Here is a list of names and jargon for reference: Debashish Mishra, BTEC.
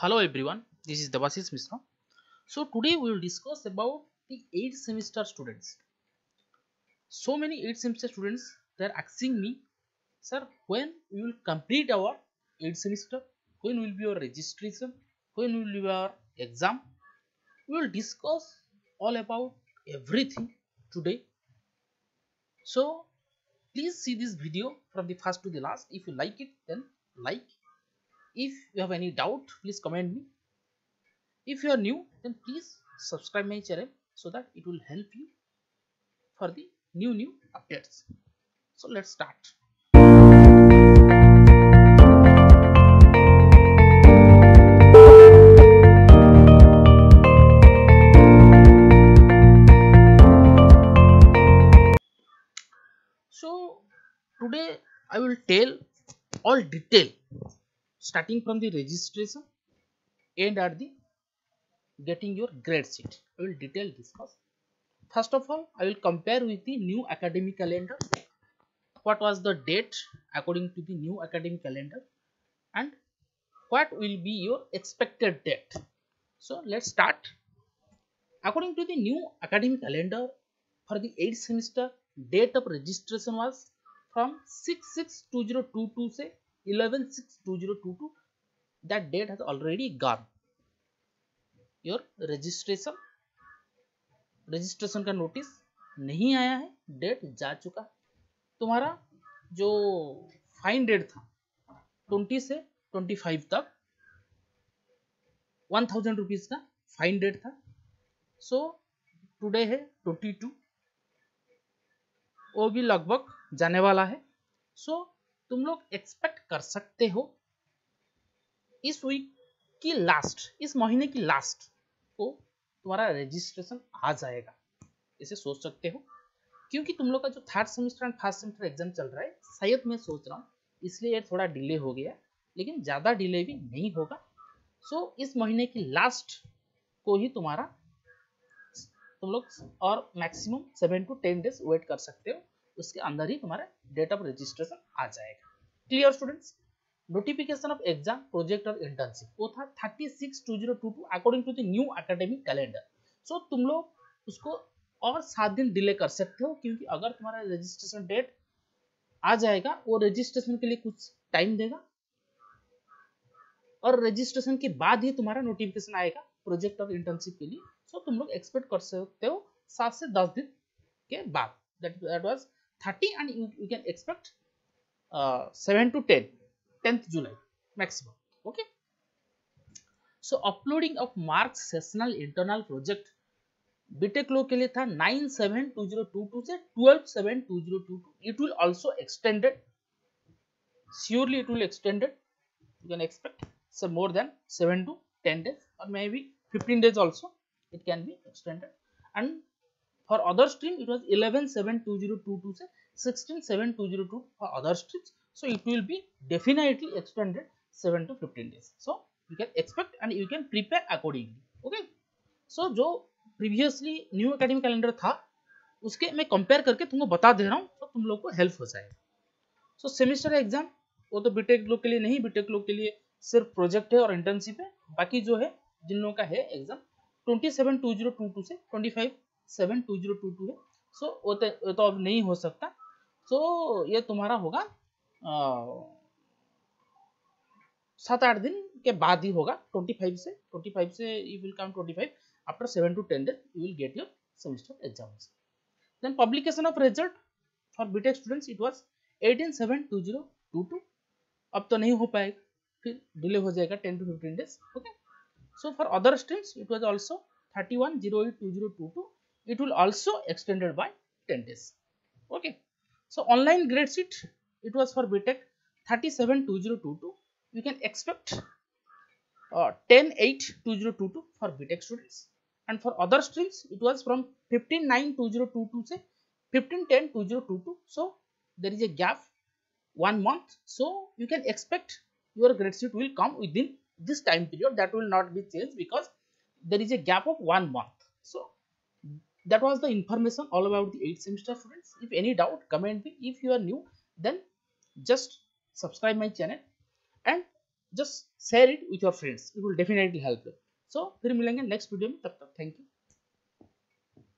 Hello everyone, this is Debashish Mishra. So today we will discuss about the 8th semester students. So many 8th semester students, they are asking me, sir, when we will complete our 8th semester, when will be our registration, when will be our exam. We will discuss all about everything today. So please see this video from the first to the last. If you like it, then like. If you have any doubt, please comment me. If you are new, then please subscribe my channel so that it will help you for the new updates. So let's start. So today I will tell all detail, starting from the registration and at the getting your grade sheet. I will detail discuss. First of all, I will compare with the new academic calendar. What was the date according to the new academic calendar and what will be your expected date. So let's start. According to the new academic calendar, for the 8th semester, date of registration was from 6/6/2022 say 11/6/2022. That date has already gone. Your registration का notice नहीं आया है, date जा चुका. तुम्हारा जो fine date था 20 से 25 तक 1000 रुपीज का fine date था. So today है 22, वो भी लगभग जाने वाला है. So तुम लोग एक्सपेक्ट कर सकते हो इस वीक की लास्ट, इस महीने की लास्ट को तुम्हारा रजिस्ट्रेशन आ जाएगा, इसे सोच सकते हो. क्योंकि तुम लोग का जो third semester and first semester exam चल रहा है, शायद मैं सोच रहा हूँ इसलिए ये थोड़ा डिले हो गया, लेकिन ज़्यादा डिले भी नहीं होगा. सो इस महीने की लास्ट को ही तुम्हारा तुम लोग और मैक्सिमम 7 to 10 डेज वेट कर सकते हो, उसके अंदर ही तुम्हारा डेट ऑफ रजिस्ट्रेशन आ जाएगा. Clear students. Notification of exam, project और इंटर्नशिप वो था 36/2022 according to the new academic calendar. So तुम लोग उसको और 7 दिन डिले कर सकते हो, क्योंकि अगर तुम्हारा रजिस्ट्रेशन डेट आ जाएगा वो रजिस्ट्रेशन के लिए कुछ टाइम देगा और रजिस्ट्रेशन के बाद ही तुम्हारा नोटिफिकेशन आएगा प्रोजेक्ट और इंटर्नशिप के लिए. सो तुम लोग एक्सपेक्ट कर सकते हो 7 से 10 दिन के बाद. That was 30 and you can expect 7 to 10, 10th July maximum. Okay. So uploading of marks sessional internal project BTEC लोग के लिए था 9/7/2022 से 12/7/2022. It will also extended. Surely it will extended. You can expect some more than 7 to 10 days or maybe 15 days also. It can be extended. And for other stream it was 11/7/2022 से 16/7/2022 for other streams. So it will be definitely extended 7 to 15 days. So you can expect and you can prepare accordingly. Okay. So जो previously new academic calendar था उसके मैं compare करके तुमको बता दे रहा हूँ, तो तुम लोग को help हो जाएगा. So semester exam वो तो BTEC लोग के लिए नहीं, BTEC लोग के लिए सिर्फ project है और internship है. बाकी जो है जिन लोगों का है exam 27/2022 से 25/7/2022 है. सो वो तो अब नहीं हो सकता. सो ये तुम्हारा होगा 7-8 दिन के बाद ही होगा. 25 से you will come 25 after 7 to 10 days you will get your semester exams. Then publication of result for BTech students it was 18/7/2022. अब तो नहीं हो पाएगा, फिर डिले हो जाएगा 10 to 15 days. Okay. So for other streams it was also 31/08/2022. It will also extended by 10 days. Okay. So online grade sheet, it was for BTEC 37/2022. You can expect 10/8/2022 for BTEC students. And for other streams, it was from 15/9/2022 to 15/10/2022. So there is a gap 1 month. So you can expect your grade sheet will come within this time period. That will not be changed because there is a gap of 1 month. So that was the information all about the 8th semester students. If any doubt, comment me. If you are new, then just subscribe my channel and just share it with your friends, it will definitely help them. So फिर मिलेंगे next video में, तब तक thank you.